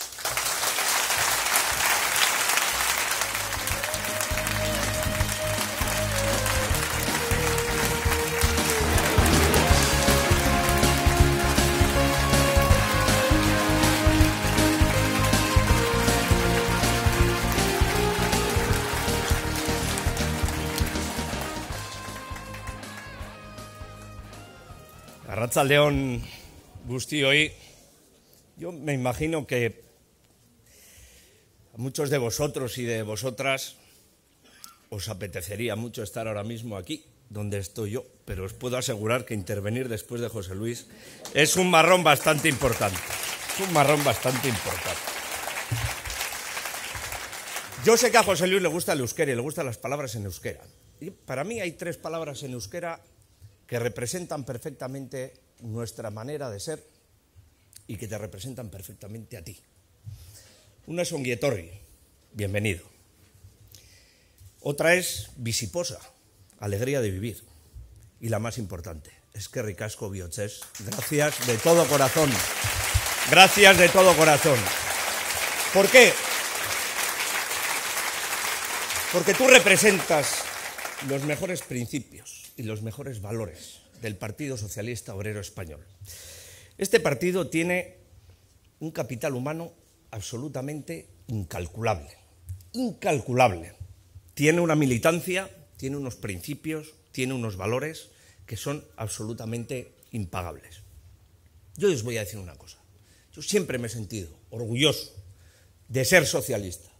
Arratsaldeon guztioi. Yo me imagino que a muchos de vosotros y de vosotras os apetecería mucho estar ahora mismo aquí donde estoy yo, pero os puedo asegurar que intervenir después de José Luis es un marrón bastante importante. Es un marrón bastante importante. Yo sé que a José Luis le gusta el euskera y le gustan las palabras en euskera. Y para mí hay tres palabras en euskera que representan perfectamente nuestra manera de ser y que te representan perfectamente a ti. Una es ongietorri, bienvenido. Otra es biziposa, alegría de vivir. Y la más importante, es que ricasco bioches. Gracias de todo corazón. Gracias de todo corazón. ¿Por qué? Porque tú representas los mejores principios y los mejores valores del Partido Socialista Obrero Español. Este partido tiene un capital humano absolutamente incalculable. Incalculable. Tiene una militancia, tiene unos principios, tiene unos valores que son absolutamente impagables. Yo os voy a decir una cosa. Yo siempre me he sentido orgulloso de ser socialista,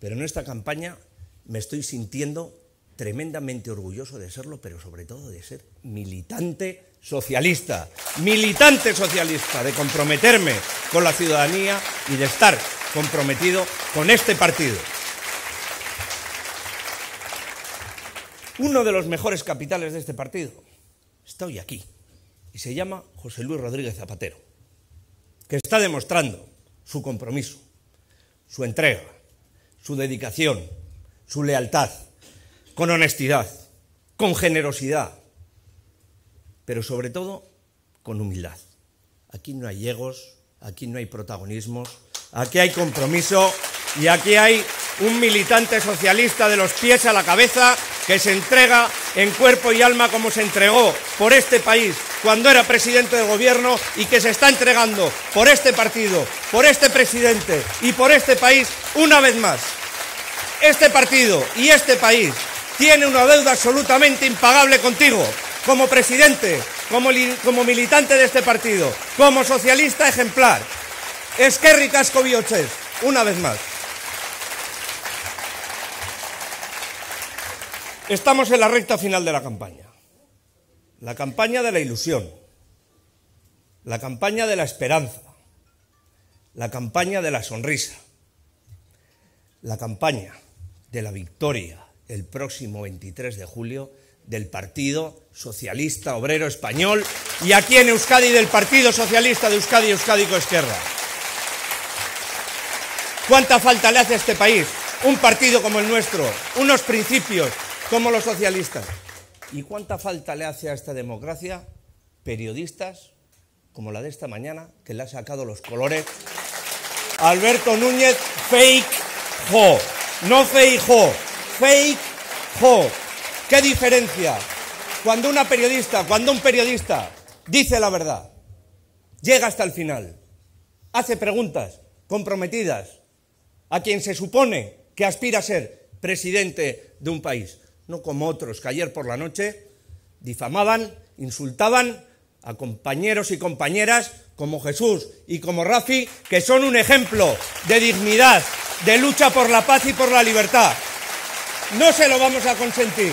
pero en esta campaña me estoy sintiendo tremendamente orgulloso de serlo, pero sobre todo de ser militante socialista, de comprometerme con la ciudadanía y de estar comprometido con este partido. Uno de los mejores capitales de este partido está hoy aquí y se llama José Luis Rodríguez Zapatero, que está demostrando su compromiso, su entrega, su dedicación, su lealtad, con honestidad, con generosidad, pero sobre todo con humildad. Aquí no hay egos, aquí no hay protagonismos, aquí hay compromiso y aquí hay un militante socialista de los pies a la cabeza que se entrega en cuerpo y alma como se entregó por este país cuando era presidente del gobierno y que se está entregando por este partido, por este presidente y por este país una vez más. Este partido y este país tiene una deuda absolutamente impagable contigo, como presidente, como militante de este partido, como socialista ejemplar. Eskerrik asko bihotzez, una vez más. Estamos en la recta final de la campaña de la ilusión, la campaña de la esperanza, la campaña de la sonrisa, la campaña de la victoria el próximo 23 de julio del Partido Socialista Obrero Español y aquí en Euskadi del Partido Socialista de Euskadi, Euskadiko Ezkerra. ¿Cuánta falta le hace a este país un partido como el nuestro, unos principios como los socialistas? ¿Y cuánta falta le hace a esta democracia periodistas como la de esta mañana, que le ha sacado los colores? Alberto Núñez, Feijóo, no Feijóo, Feijóo. ¿Qué diferencia? Cuando una periodista, cuando un periodista dice la verdad, llega hasta el final, hace preguntas comprometidas a quien se supone que aspira a ser presidente de un país. No como otros que ayer por la noche difamaban, insultaban a compañeros y compañeras como Jesús y como Rafi, que son un ejemplo de dignidad, de lucha por la paz y por la libertad. No se lo vamos a consentir,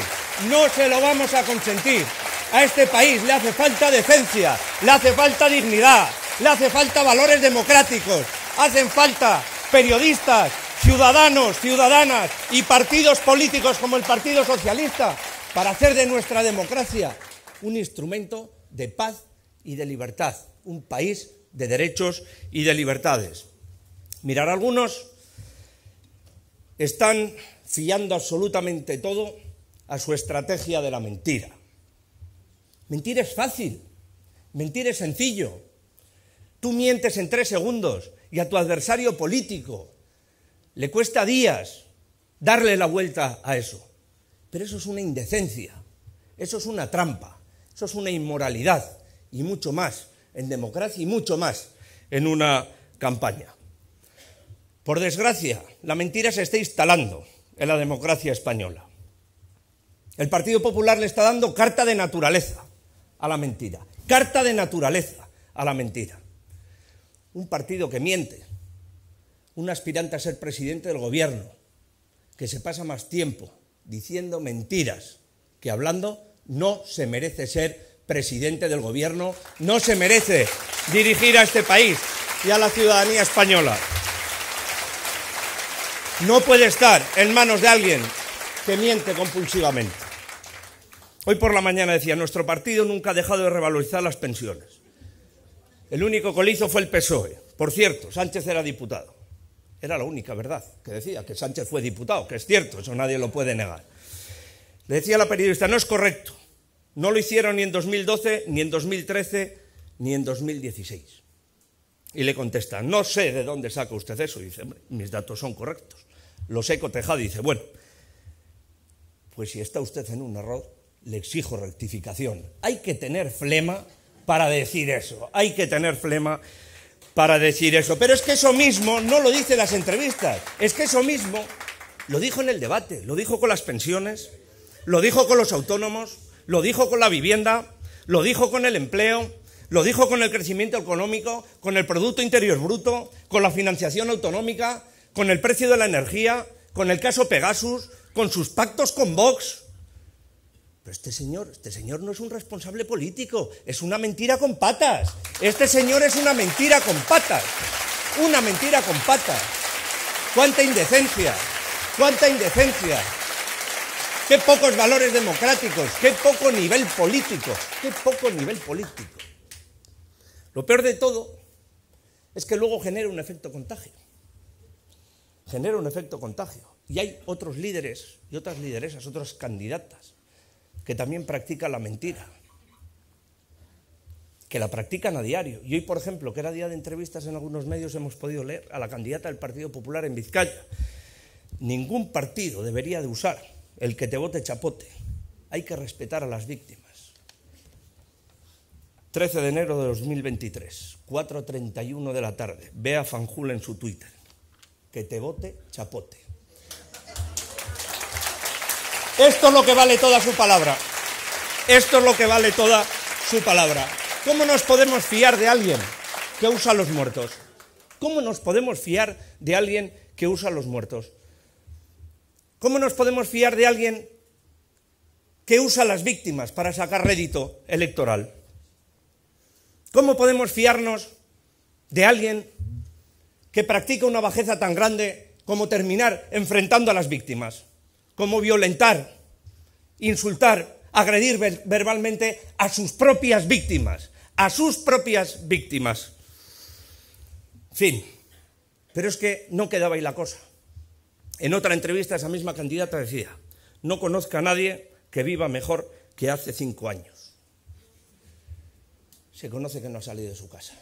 no se lo vamos a consentir. A este país le hace falta decencia, le hace falta dignidad, le hace falta valores democráticos, hacen falta periodistas, ciudadanos, ciudadanas y partidos políticos como el Partido Socialista para hacer de nuestra democracia un instrumento de paz y de libertad, un país de derechos y de libertades. Mirar, algunos están fiando absolutamente todo a su estrategia de la mentira. Mentir es fácil, mentir es sencillo. Tú mientes en 3 segundos y a tu adversario político le cuesta días darle la vuelta a eso. Pero eso es una indecencia, eso es una trampa, eso es una inmoralidad y mucho más en democracia y mucho más en una campaña. Por desgracia, la mentira se está instalando en la democracia española. El Partido Popular le está dando carta de naturaleza a la mentira, carta de naturaleza a la mentira. Un partido que miente. Un aspirante a ser presidente del gobierno, que se pasa más tiempo diciendo mentiras que hablando no se merece ser presidente del gobierno, no se merece dirigir a este país y a la ciudadanía española. No puede estar en manos de alguien que miente compulsivamente. Hoy por la mañana decía, nuestro partido nunca ha dejado de revalorizar las pensiones. El único que lo hizo fue el PSOE. Por cierto, Sánchez era diputado. Era la única verdad que decía, que Sánchez fue diputado, que es cierto, eso nadie lo puede negar. Le decía a la periodista, no es correcto. No lo hicieron ni en 2012, ni en 2013, ni en 2016. Y le contesta, no sé de dónde saca usted eso. Y dice, hombre, mis datos son correctos. Los he cotejado. Y dice, bueno, pues si está usted en un error, le exijo rectificación. Hay que tener flema para decir eso. Hay que tener flema para decir eso. Pero es que eso mismo no lo dice en las entrevistas. Es que eso mismo lo dijo en el debate. Lo dijo con las pensiones, lo dijo con los autónomos, lo dijo con la vivienda, lo dijo con el empleo, lo dijo con el crecimiento económico, con el Producto Interior Bruto, con la financiación autonómica, con el precio de la energía, con el caso Pegasus, con sus pactos con Vox. Pero este señor no es un responsable político, es una mentira con patas. Este señor es una mentira con patas, una mentira con patas. ¡Cuánta indecencia! ¡Cuánta indecencia! ¡Qué pocos valores democráticos! ¡Qué poco nivel político! ¡Qué poco nivel político! Lo peor de todo es que luego genera un efecto contagio. Genera un efecto contagio. Y hay otros líderes y otras lideresas, otras candidatas, que también practican la mentira. Que la practican a diario. Y hoy, por ejemplo, que era día de entrevistas en algunos medios, hemos podido leer a la candidata del Partido Popular en Vizcaya. Ningún partido debería de usar el que te vote Chapote. Hay que respetar a las víctimas. 13 de enero de 2023, 4:31 de la tarde. Bea Fanjul en su Twitter. Que te vote Chapote. Esto es lo que vale toda su palabra. Esto es lo que vale toda su palabra. ¿Cómo nos podemos fiar de alguien que usa a los muertos? ¿Cómo nos podemos fiar de alguien que usa a los muertos? ¿Cómo nos podemos fiar de alguien que usa a las víctimas para sacar rédito electoral? ¿Cómo podemos fiarnos de alguien que practica una bajeza tan grande como terminar enfrentando a las víctimas? Como violentar, insultar, agredir verbalmente a sus propias víctimas. A sus propias víctimas. Fin. Pero es que no quedaba ahí la cosa. En otra entrevista esa misma candidata decía, no conozca a nadie que viva mejor que hace 5 años. Se conoce que no ha salido de su casa,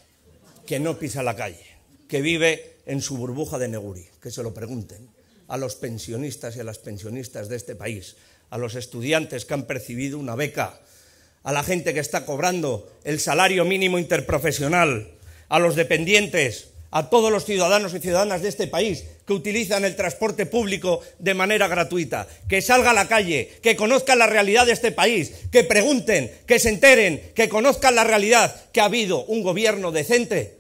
que no pisa la calle, que vive en su burbuja de Neguri. Que se lo pregunten a los pensionistas y a las pensionistas de este país, a los estudiantes que han percibido una beca, a la gente que está cobrando el salario mínimo interprofesional, a los dependientes, a todos los ciudadanos y ciudadanas de este país que utilizan el transporte público de manera gratuita, que salga a la calle, que conozcan la realidad de este país, que pregunten, que se enteren, que conozcan la realidad, que ha habido un gobierno decente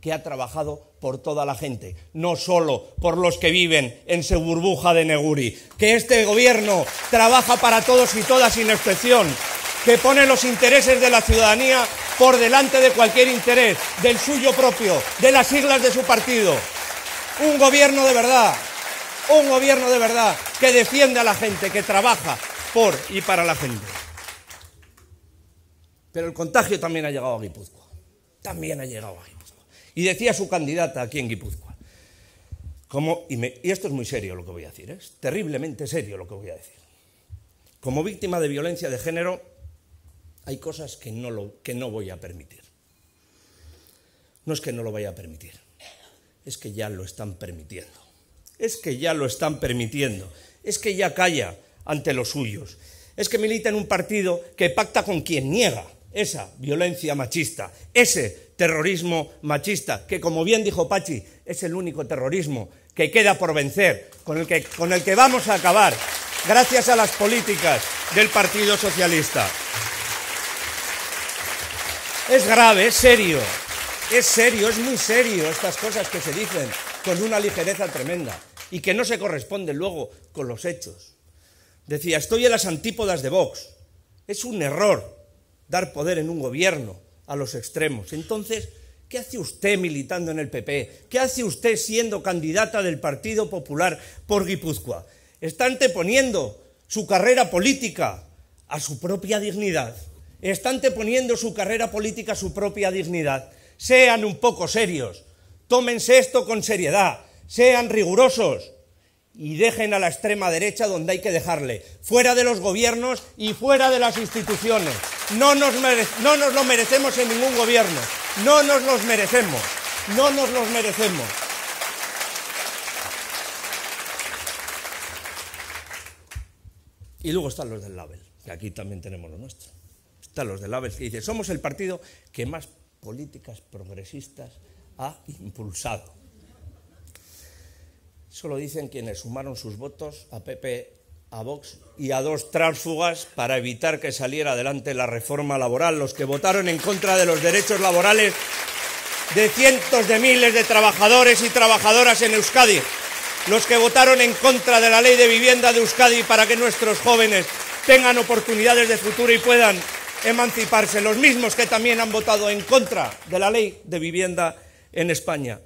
que ha trabajado por toda la gente, no solo por los que viven en su burbuja de Neguri, que este gobierno trabaja para todos y todas sin excepción, que pone los intereses de la ciudadanía por delante de cualquier interés, del suyo propio, de las siglas de su partido. Un gobierno de verdad que defiende a la gente, que trabaja por y para la gente. Pero el contagio también ha llegado a Gipuzkoa, también ha llegado a Gipuzkoa. Y decía su candidata aquí en Gipuzkoa, y esto es muy serio lo que voy a decir, es terriblemente serio lo que voy a decir. Como víctima de violencia de género, hay cosas que no voy a permitir. No es que no lo vaya a permitir, es que ya lo están permitiendo. Es que ya lo están permitiendo, es que ya calla ante los suyos. Es que milita en un partido que pacta con quien niega esa violencia machista, ese terrorismo machista, que como bien dijo Pachi, es el único terrorismo que queda por vencer, con el que vamos a acabar, gracias a las políticas del Partido Socialista. Es grave, es serio, es muy serio estas cosas que se dicen con una ligereza tremenda y que no se corresponden luego con los hechos. Decía, estoy en las antípodas de Vox. Es un error dar poder en un gobierno a los extremos. Entonces, ¿qué hace usted militando en el PP? ¿Qué hace usted siendo candidata del Partido Popular por Gipuzkoa? Está anteponiendo su carrera política a su propia dignidad. Está anteponiendo su carrera política a su propia dignidad. Sean un poco serios. Tómense esto con seriedad. Sean rigurosos. Y dejen a la extrema derecha donde hay que dejarle, fuera de los gobiernos y fuera de las instituciones. No nos lo merecemos en ningún gobierno. No nos los merecemos. No nos los merecemos. Y luego están los del label, que aquí también tenemos lo nuestro. Están los del label que dicen, somos el partido que más políticas progresistas ha impulsado. Solo dicen quienes sumaron sus votos a PP, a Vox y a dos tránsfugas para evitar que saliera adelante la reforma laboral, los que votaron en contra de los derechos laborales de cientos de miles de trabajadores y trabajadoras en Euskadi, los que votaron en contra de la ley de vivienda de Euskadi para que nuestros jóvenes tengan oportunidades de futuro y puedan emanciparse, los mismos que también han votado en contra de la ley de vivienda en España.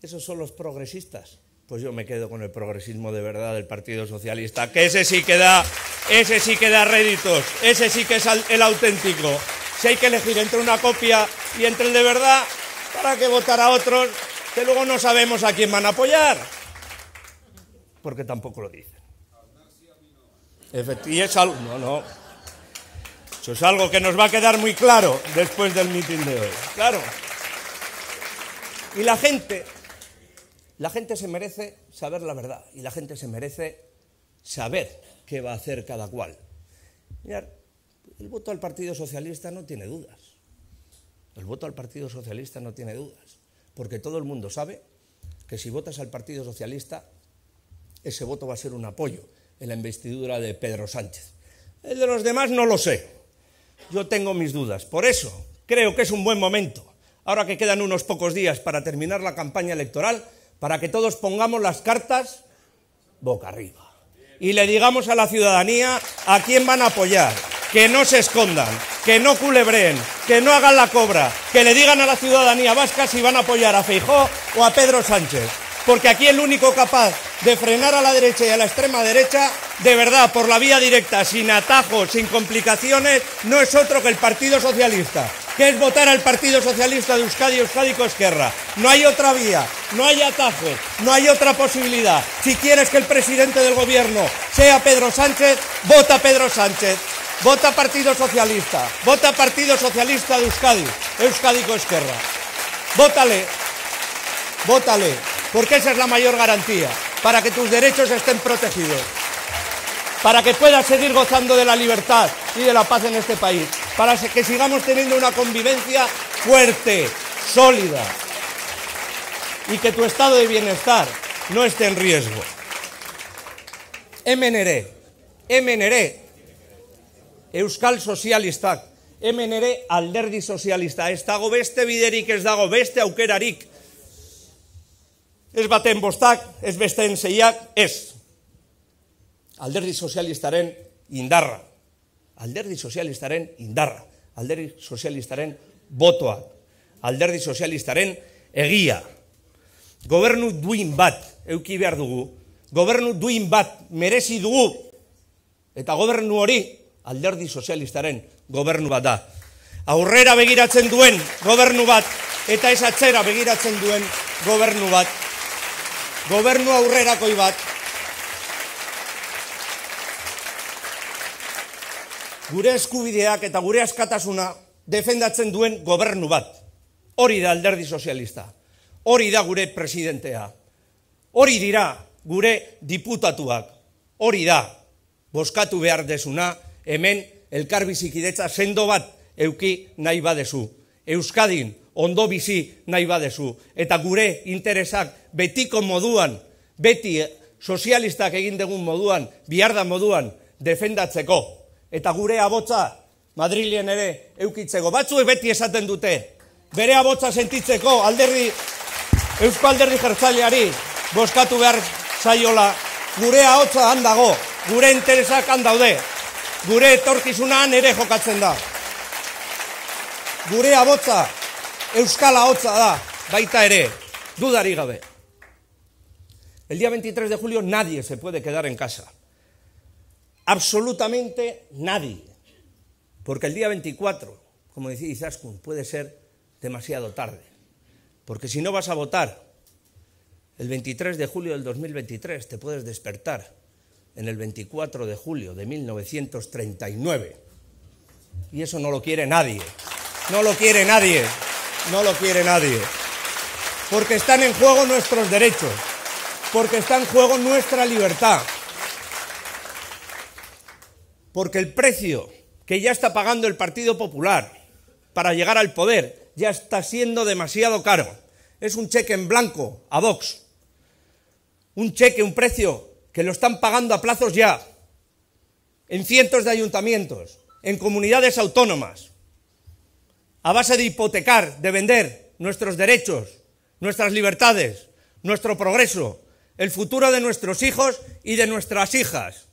Esos son los progresistas. Pues yo me quedo con el progresismo de verdad del Partido Socialista, que ese sí que da réditos, ese sí que es el auténtico. Si hay que elegir entre una copia y entre el de verdad, ¿para qué votar a otros que luego no sabemos a quién van a apoyar? Porque tampoco lo dicen. Y es algo, no. Eso es algo que nos va a quedar muy claro después del mitin de hoy. Claro. Y la gente se merece saber la verdad y la gente se merece saber qué va a hacer cada cual. Mirad, el voto al Partido Socialista no tiene dudas. El voto al Partido Socialista no tiene dudas, porque todo el mundo sabe que si votas al Partido Socialista, ese voto va a ser un apoyo en la investidura de Pedro Sánchez. El de los demás no lo sé. Yo tengo mis dudas. Por eso creo que es un buen momento, ahora que quedan unos pocos días para terminar la campaña electoral, para que todos pongamos las cartas boca arriba y le digamos a la ciudadanía a quién van a apoyar, que no se escondan, que no culebreen, que no hagan la cobra, que le digan a la ciudadanía vasca si van a apoyar a Feijóo o a Pedro Sánchez, porque aquí el único capaz de frenar a la derecha y a la extrema derecha, de verdad, por la vía directa, sin atajos, sin complicaciones, no es otro que el Partido Socialista, que es votar al Partido Socialista de Euskadi, Euskadiko Ezkerra. No hay otra vía, no hay atajos, no hay otra posibilidad. Si quieres que el presidente del gobierno sea Pedro Sánchez, vota Pedro Sánchez, vota Partido Socialista de Euskadi, Euskadiko Ezkerra. Vótale, vótale, porque esa es la mayor garantía, para que tus derechos estén protegidos, para que puedas seguir gozando de la libertad y de la paz en este país, para que sigamos teniendo una convivencia fuerte, sólida, y que tu estado de bienestar no esté en riesgo. MNR, Euskal Sozialistak, MNR alderdi sozialista, ez dago beste biderik, ez dago beste aukerarik, ez baten bostak, ez besteen seiak, ez. Alderdi sozialistaren indarra. Alderdi sozialistaren indarra. Alderdi sozialistaren botoa. Alderdi sozialistaren egia. Gobernu duin bat eduki behar dugu. Gobernu duin bat merezi dugu. Eta gobernu hori alderdi sozialistaren gobernu bat da. Aurrera begiratzen duen gobernu bat eta ez atzera begiratzen duen gobernu bat. Gobernu aurrerakoi bat. Gure eskubideak eta gure askatasuna defendatzen duen gobernu bat. Hori da alderdi sozialista. Hori da gure presidentea. Hori dira gure diputatuak. Hori da bozkatu behar desuna hemen elkarbizikidetza sendo bat euki nahi badezu. Euskadin ondo bizi nahi badezu. Eta gure interesak betiko moduan, beti sozialistak egin dugun moduan, biharda moduan defendatzeko. Eta gure abotza Madrilen ere eukitzeko. Batzuek beti esaten dute, bere abotza sentitzeko Eusko Alderdi Jeltzaleari bozkatu behar zaiola. Gure ahotza han dago, gure interesak han daude, gure etorkizunan ere jokatzen da. Gure abotza, euskal ahotza da, baita ere, dudari gabe. El día 23 de julio nadie se puede quedar en casa. Absolutamente nadie. Porque el día 24, como decía Izaskun, puede ser demasiado tarde. Porque si no vas a votar el 23 de julio del 2023, te puedes despertar en el 24 de julio de 1939. Y eso no lo quiere nadie. No lo quiere nadie. No lo quiere nadie. Porque están en juego nuestros derechos. Porque está en juego nuestra libertad. Porque el precio que ya está pagando el Partido Popular para llegar al poder ya está siendo demasiado caro. Es un cheque en blanco a Vox. Un cheque, un precio que lo están pagando a plazos ya. En cientos de ayuntamientos, en comunidades autónomas. A base de hipotecar, de vender nuestros derechos, nuestras libertades, nuestro progreso, el futuro de nuestros hijos y de nuestras hijas.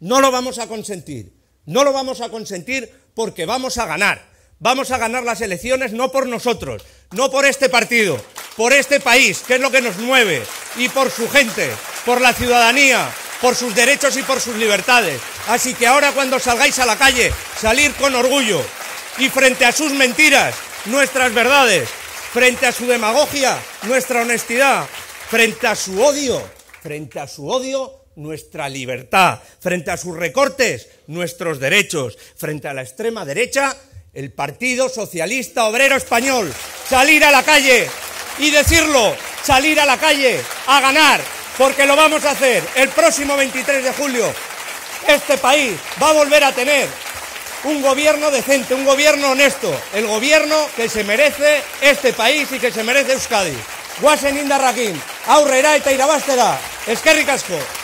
No lo vamos a consentir. No lo vamos a consentir porque vamos a ganar. Vamos a ganar las elecciones no por nosotros, no por este partido, por este país, que es lo que nos mueve, y por su gente, por la ciudadanía, por sus derechos y por sus libertades. Así que ahora cuando salgáis a la calle, salir con orgullo. Y frente a sus mentiras, nuestras verdades. Frente a su demagogia, nuestra honestidad. Frente a su odio, nuestra libertad. Frente a sus recortes, nuestros derechos. Frente a la extrema derecha, el Partido Socialista Obrero Español. Salir a la calle y decirlo, salir a la calle a ganar, porque lo vamos a hacer. El próximo 23 de julio, este país va a volver a tener un gobierno decente, un gobierno honesto, el gobierno que se merece este país y que se merece Euskadi. Guazen indarrakin, aurrera eta irabaztera. Eskerrik asko.